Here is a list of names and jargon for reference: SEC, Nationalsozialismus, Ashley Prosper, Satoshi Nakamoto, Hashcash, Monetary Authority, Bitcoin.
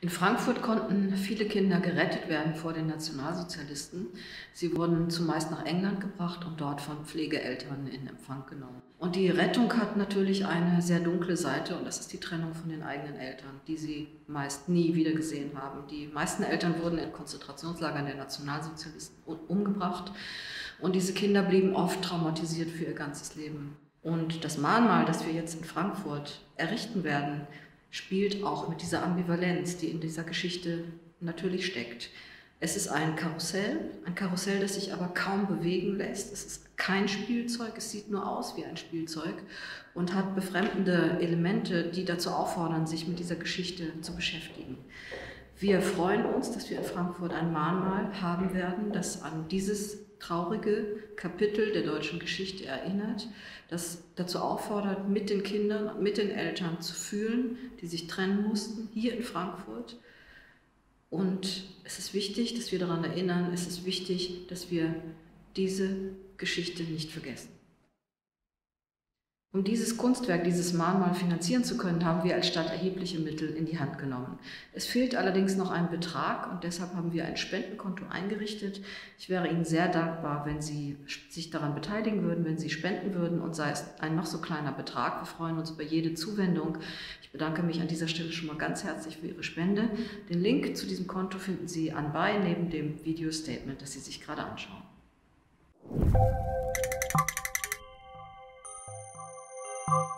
In Frankfurt konnten viele Kinder gerettet werden vor den Nationalsozialisten. Sie wurden zumeist nach England gebracht und dort von Pflegeeltern in Empfang genommen. Und die Rettung hat natürlich eine sehr dunkle Seite, und das ist die Trennung von den eigenen Eltern, die sie meist nie wieder gesehen haben. Die meisten Eltern wurden in Konzentrationslagern der Nationalsozialisten umgebracht, und diese Kinder blieben oft traumatisiert für ihr ganzes Leben. Und das Mahnmal, das wir jetzt in Frankfurt errichten werden, spielt auch mit dieser Ambivalenz, die in dieser Geschichte natürlich steckt. Es ist ein Karussell, das sich aber kaum bewegen lässt. Es ist kein Spielzeug, es sieht nur aus wie ein Spielzeug und hat befremdende Elemente, die dazu auffordern, sich mit dieser Geschichte zu beschäftigen. Wir freuen uns, dass wir in Frankfurt ein Mahnmal haben werden, das an dieses traurige Kapitel der deutschen Geschichte erinnert, das dazu auffordert, mit den Kindern, mit den Eltern zu fühlen, die sich trennen mussten, hier in Frankfurt. Und es ist wichtig, dass wir daran erinnern, es ist wichtig, dass wir diese Geschichte nicht vergessen. Um dieses Kunstwerk, dieses Mahnmal finanzieren zu können, haben wir als Stadt erhebliche Mittel in die Hand genommen. Es fehlt allerdings noch ein Betrag, und deshalb haben wir ein Spendenkonto eingerichtet. Ich wäre Ihnen sehr dankbar, wenn Sie sich daran beteiligen würden, wenn Sie spenden würden, und sei es ein noch so kleiner Betrag. Wir freuen uns über jede Zuwendung. Ich bedanke mich an dieser Stelle schon mal ganz herzlich für Ihre Spende. Den Link zu diesem Konto finden Sie anbei neben dem Video-Statement, das Sie sich gerade anschauen. Thank you.